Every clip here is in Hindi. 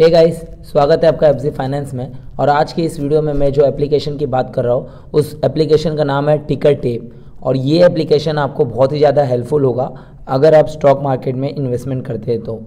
हे गाइस, स्वागत है आपका एफजी फाइनेंस में। और आज की इस वीडियो में मैं जो एप्लीकेशन की बात कर रहा हूँ उस एप्लीकेशन का नाम है टिकर टेप। और ये एप्लीकेशन आपको बहुत ही ज़्यादा हेल्पफुल होगा अगर आप स्टॉक मार्केट में इन्वेस्टमेंट करते हैं तो,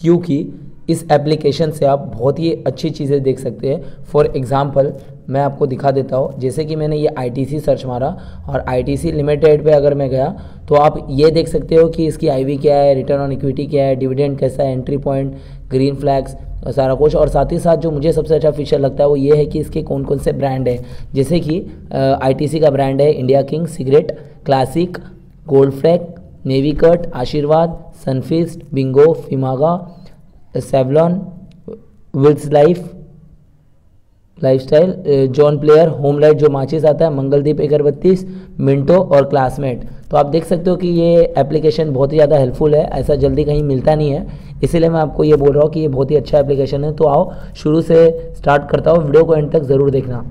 क्योंकि इस एप्लीकेशन से आप बहुत ही अच्छी चीज़ें देख सकते हैं। फॉर एग्ज़ाम्पल मैं आपको दिखा देता हूँ, जैसे कि मैंने ये ITC सर्च मारा और ITC लिमिटेड पे अगर मैं गया तो आप ये देख सकते हो कि इसकी IV क्या है, रिटर्न ऑन इक्विटी क्या है, डिविडेंड कैसा है, एंट्री पॉइंट, ग्रीन फ्लैग्स, सारा कुछ। और साथ ही साथ जो मुझे सबसे अच्छा फीचर लगता है वो ये है कि इसके कौन कौन से ब्रांड है, जैसे कि ITC का ब्रांड है India King, cigarette, Classic, Gold flag, Navy Cut, Aashirvaad, Sunfeast, Bingo, Fiama, Savlon, Wills, Lifestyle, John Player, Homelite जो माचिस आता है, मंगलदीप 31, मिंटो और क्लासमेट। तो आप देख सकते हो कि ये एप्लीकेशन बहुत ही ज़्यादा हेल्पफुल है, ऐसा जल्दी कहीं मिलता नहीं है, इसीलिए मैं आपको ये बोल रहा हूँ कि ये बहुत ही अच्छा एप्लीकेशन है। तो आओ शुरू से स्टार्ट करता हूँ, वीडियो को एंड तक ज़रूर देखना।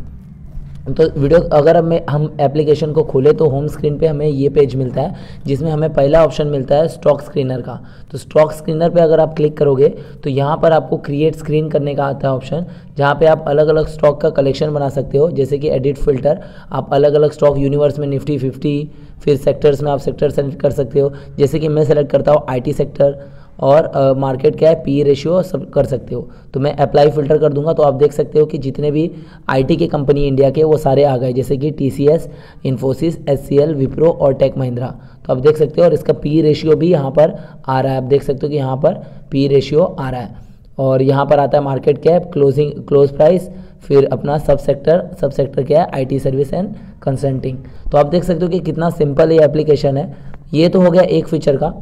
तो वीडियो अगर हम एप्लीकेशन को खोले तो होम स्क्रीन पे हमें ये पेज मिलता है जिसमें हमें पहला ऑप्शन मिलता है स्टॉक स्क्रीनर का। तो स्टॉक स्क्रीनर पे अगर आप क्लिक करोगे तो यहाँ पर आपको क्रिएट स्क्रीन करने का आता है ऑप्शन, जहाँ पे आप अलग अलग स्टॉक का कलेक्शन बना सकते हो। जैसे कि एडिट फिल्टर, आप अलग अलग स्टॉक यूनिवर्स में निफ्टी 50, फिर सेक्टर्स में आप सेक्टर सेलेक्ट कर सकते हो। जैसे कि मैं सेलेक्ट करता हूँ IT सेक्टर और मार्केट क्या है, पी रेशियो सब कर सकते हो। तो मैं अप्लाई फिल्टर कर दूंगा तो आप देख सकते हो कि जितने भी IT के कंपनी इंडिया के वो सारे आ गए, जैसे कि TCS, इन्फोसिस, SCL, विप्रो और टेक महिंद्रा। तो आप देख सकते हो और इसका पी रेशियो भी यहाँ पर आ रहा है, आप देख सकते हो कि यहाँ पर पी रेशियो आ रहा है। और यहाँ पर आता है मार्केट कैप, क्लोज प्राइस, फिर अपना सब सेक्टर क्या है, IT सर्विस एंड कंसल्टिंग। तो आप देख सकते हो कि कितना सिंपल ये एप्लीकेशन है। ये तो हो गया एक फीचर का।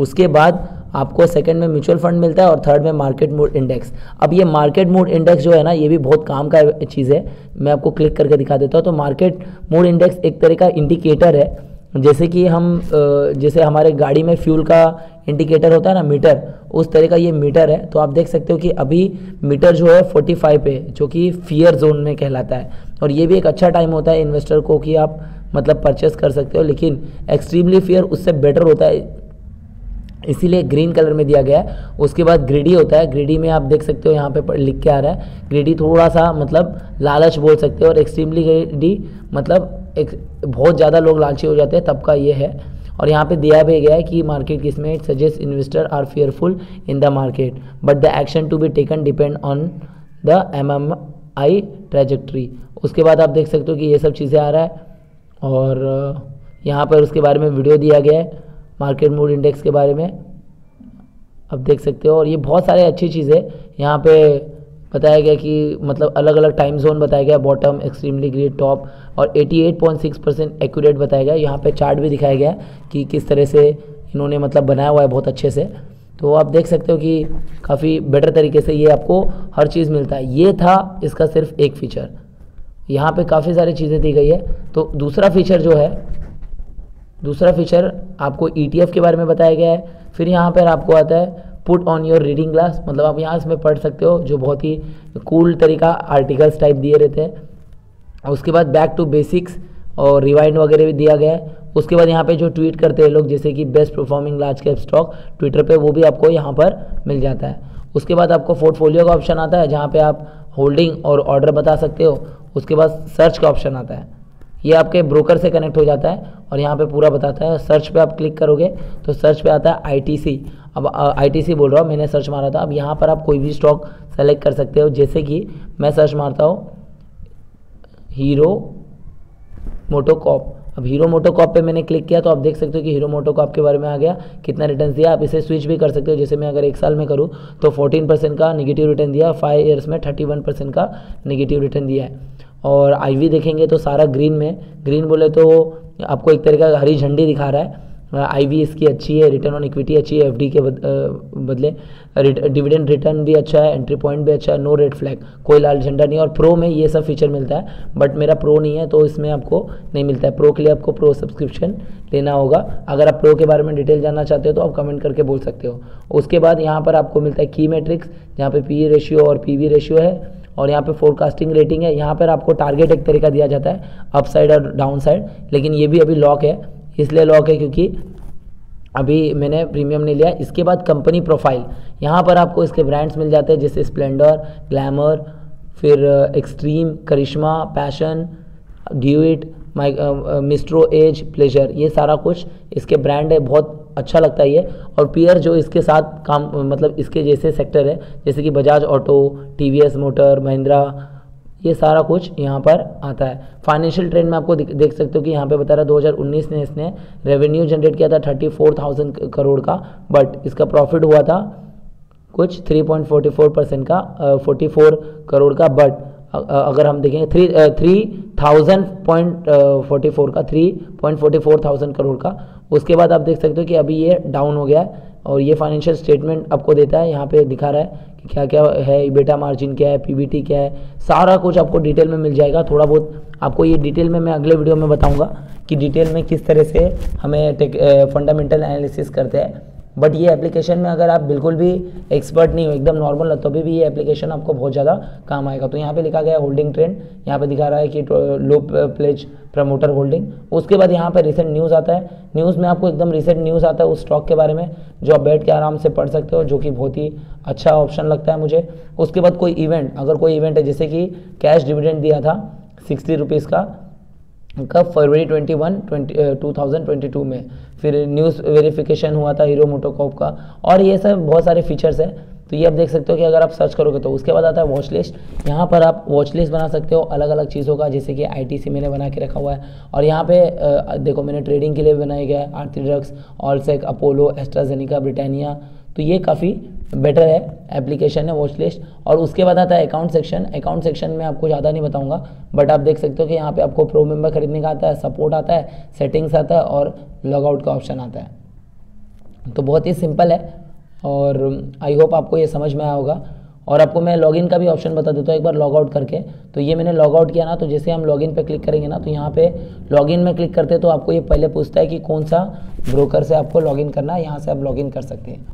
उसके बाद आपको सेकंड में म्यूचुअल फंड मिलता है और थर्ड में मार्केट मूड इंडेक्स। अब ये मार्केट मूड इंडेक्स जो है ना, ये भी बहुत काम का चीज़ है, मैं आपको क्लिक करके दिखा देता हूँ। तो मार्केट मूड इंडेक्स एक तरह का इंडिकेटर है, जैसे कि हम जैसे हमारे गाड़ी में फ्यूल का इंडिकेटर होता है ना, मीटर, उस तरह का ये मीटर है। तो आप देख सकते हो कि अभी मीटर जो है 45 पे, जो कि फियर जोन में कहलाता है। और ये भी एक अच्छा टाइम होता है इन्वेस्टर को कि आप मतलब परचेस कर सकते हो, लेकिन एक्सट्रीमली फियर उससे बेटर होता है, इसीलिए ग्रीन कलर में दिया गया है। उसके बाद ग्रीडी होता है, ग्रीडी में आप देख सकते हो यहाँ पे लिख के आ रहा है, ग्रीडी थोड़ा सा मतलब लालच बोल सकते हो, और एक्सट्रीमली ग्रीडी मतलब बहुत ज़्यादा लोग लालची हो जाते हैं तब का ये है। और यहाँ पे दिया भी गया है कि मार्केट किसमें, suggest investor are fearful in the market but the action to be taken depend on the MMI trajectory. उसके बाद आप देख सकते हो कि ये सब चीज़ें आ रहा है और यहाँ पर उसके बारे में वीडियो दिया गया है मार्केट मूड इंडेक्स के बारे में, आप देख सकते हो। और ये बहुत सारे अच्छी चीज़ें यहाँ पे बताया गया कि मतलब अलग अलग टाइम जोन बताया गया, बॉटम, एक्सट्रीमली ग्रीड, टॉप, और 88.6% एक्यूरेट बताया गया। यहाँ पे चार्ट भी दिखाया गया कि किस तरह से इन्होंने मतलब बनाया हुआ है बहुत अच्छे से। तो आप देख सकते हो कि काफ़ी बेटर तरीके से ये आपको हर चीज़ मिलता है। ये था इसका सिर्फ एक फ़ीचर, यहाँ पर काफ़ी सारी चीज़ें दी गई है। तो दूसरा फीचर आपको ETF के बारे में बताया गया है। फिर यहाँ पर आपको आता है put on your reading glass, मतलब आप यहाँ इसमें पढ़ सकते हो, जो बहुत ही कूल तरीका आर्टिकल्स टाइप दिए रहते हैं। उसके बाद बैक टू बेसिक्स और रिवाइंड वगैरह भी दिया गया है। उसके बाद यहाँ पे जो ट्वीट करते हैं लोग, जैसे कि best performing large cap stock Twitter पे, वो भी आपको यहाँ पर मिल जाता है। उसके बाद आपको पोर्टफोलियो का ऑप्शन आता है, जहाँ पर आप होल्डिंग और ऑर्डर बता सकते हो। उसके बाद सर्च का ऑप्शन आता है, ये आपके ब्रोकर से कनेक्ट हो जाता है और यहाँ पे पूरा बताता है। सर्च पे आप क्लिक करोगे तो सर्च पे आता है ITC। अब ITC बोल रहा हूँ, मैंने सर्च मारा था। अब यहाँ पर आप कोई भी स्टॉक सेलेक्ट कर सकते हो, जैसे कि मैं सर्च मारता हूँ हीरो मोटोकॉर्प। अब हीरो मोटोकॉर्प पे मैंने क्लिक किया तो आप देख सकते हो कि हीरो मोटोकॉर्प के बारे में आ गया, कितना रिटर्न दिया। आप इसे स्विच भी कर सकते हो, जैसे मैं अगर एक साल में करूँ तो 14% का निगेटिव रिटर्न दिया, 5 ईयर्स में 31% का निगेटिव रिटर्न दिया है। और IV देखेंगे तो सारा ग्रीन में, ग्रीन बोले तो आपको एक तरह का हरी झंडी दिखा रहा है। IV इसकी अच्छी है, रिटर्न ऑन इक्विटी अच्छी है FD के बदले, डिविडेंड रिटर्न भी अच्छा है, एंट्री पॉइंट भी अच्छा है, नो रेड फ्लैग, कोई लाल झंडा नहीं है। और प्रो में ये सब फीचर मिलता है, बट मेरा प्रो नहीं है तो इसमें आपको नहीं मिलता है। प्रो के लिए आपको प्रो सब्सक्रिप्शन लेना होगा। अगर आप प्रो के बारे में डिटेल जानना चाहते हो तो आप कमेंट करके बोल सकते हो। उसके बाद यहाँ पर आपको मिलता है की मैट्रिक्स, जहाँ पर PE रेशियो और PV रेशियो है, और यहाँ पे फोरकास्टिंग रेटिंग है। यहाँ पर आपको टारगेट एक तरह का दिया जाता है, अपसाइड और डाउनसाइड, लेकिन ये भी अभी लॉक है, इसलिए लॉक है क्योंकि अभी मैंने प्रीमियम नहीं लिया। इसके बाद कंपनी प्रोफाइल, यहाँ पर आपको इसके ब्रांड्स मिल जाते हैं जैसे स्प्लेंडर, ग्लैमर, फिर एक्सट्रीम, करिश्मा, पैशन, गिविट, माइक, मिस्ट्रो, एज, प्लेजर, ये सारा कुछ इसके ब्रांड है। बहुत अच्छा लगता है ये। और पीयर जो इसके साथ काम मतलब इसके जैसे सेक्टर है जैसे कि Bajaj auto, TVS motor, Mahindra, ये सारा कुछ यहाँ पर आता है। फाइनेंशियल ट्रेंड में आपको देख सकते हो कि यहाँ पे बता रहा है 2019 में इसने रेवेन्यू जनरेट किया था 34,000 करोड़ का, बट इसका प्रॉफिट हुआ था कुछ 3.44% का 44 करोड़ का, बट अगर हम देखेंगे 3,000.44 का 3,44,000 करोड़ का। उसके बाद आप देख सकते हो कि अभी ये डाउन हो गया है। और ये फाइनेंशियल स्टेटमेंट आपको देता है, यहाँ पे दिखा रहा है कि क्या क्या है, इबेटा मार्जिन क्या है, पीबीटी क्या है, सारा कुछ आपको डिटेल में मिल जाएगा। थोड़ा बहुत आपको ये डिटेल में मैं अगले वीडियो में बताऊँगा कि डिटेल में किस तरह से हमें फंडामेंटल एनालिसिस करते हैं। बट ये एप्लीकेशन में अगर आप बिल्कुल भी एक्सपर्ट नहीं हो, एकदम नॉर्मल हो, तभी भी ये एप्लीकेशन आपको बहुत ज़्यादा काम आएगा। तो यहाँ पे लिखा गया है होल्डिंग ट्रेंड, यहाँ पे दिखा रहा है कि लो प्लेज प्रमोटर होल्डिंग। उसके बाद यहाँ पे रिसेंट न्यूज़ आता है, न्यूज़ में आपको एकदम रिसेंट न्यूज़ आता है उस स्टॉक के बारे में जो आप बैठ के आराम से पढ़ सकते हो, जो कि बहुत ही अच्छा ऑप्शन लगता है मुझे। उसके बाद कोई इवेंट, अगर कोई इवेंट है जैसे कि कैश डिविडेंड दिया था 60 रुपीज़ का कब फरवरी 21, 2022 में। फिर न्यूज़ वेरिफिकेशन हुआ था हीरो मोटोकॉर्प का, और ये सब बहुत सारे फीचर्स हैं। तो ये आप देख सकते हो कि अगर आप सर्च करोगे तो। उसके बाद आता है वॉच लिस्ट, यहाँ पर आप वॉच लिस्ट बना सकते हो अलग अलग चीज़ों का, जैसे कि आईटीसी मैंने बना के रखा हुआ है। और यहाँ पे देखो मैंने ट्रेडिंग के लिए बनाया गया है आरती ड्रग्स, ऑलसेक, अपोलो, एस्ट्राजेनिका, ब्रिटानिया। तो ये काफ़ी बेटर है एप्लीकेशन है वॉच लिस्ट। और उसके बाद आता है अकाउंट सेक्शन। अकाउंट सेक्शन में आपको ज़्यादा नहीं बताऊंगा, बट आप देख सकते हो कि यहाँ पे आपको प्रो मेंबर खरीदने का आता है, सपोर्ट आता है, सेटिंग्स आता है और लॉगआउट का ऑप्शन आता है। तो बहुत ही सिंपल है और आई होप आपको ये समझ में आया होगा। और आपको मैं लॉगिन का भी ऑप्शन बता देता हूँ एक बार लॉगआउट करके। तो ये मैंने लॉगआउट किया ना, तो जैसे हम लॉगिन पे क्लिक करेंगे ना, तो यहाँ पे लॉगिन में क्लिक करते हैं तो आपको ये पहले पूछता है कि कौन सा ब्रोकर से आपको लॉगिन करना है, यहाँ से आप लॉगिन कर सकते हैं।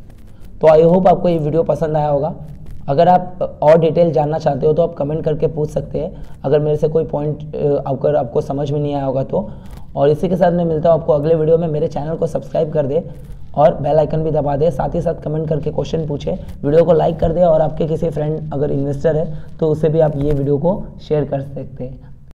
तो आई होप आपको ये वीडियो पसंद आया होगा। अगर आप और डिटेल जानना चाहते हो तो आप कमेंट करके पूछ सकते हैं, अगर मेरे से कोई पॉइंट अगर आपको समझ में नहीं आया होगा तो। और इसी के साथ मैं मिलता हूँ आपको अगले वीडियो में। मेरे चैनल को सब्सक्राइब कर दे और बेल आइकन भी दबा दे, साथ ही साथ कमेंट करके क्वेश्चन पूछे, वीडियो को लाइक कर दे। और आपके किसी फ्रेंड अगर इन्वेस्टर है तो उसे भी आप ये वीडियो को शेयर कर सकते हैं।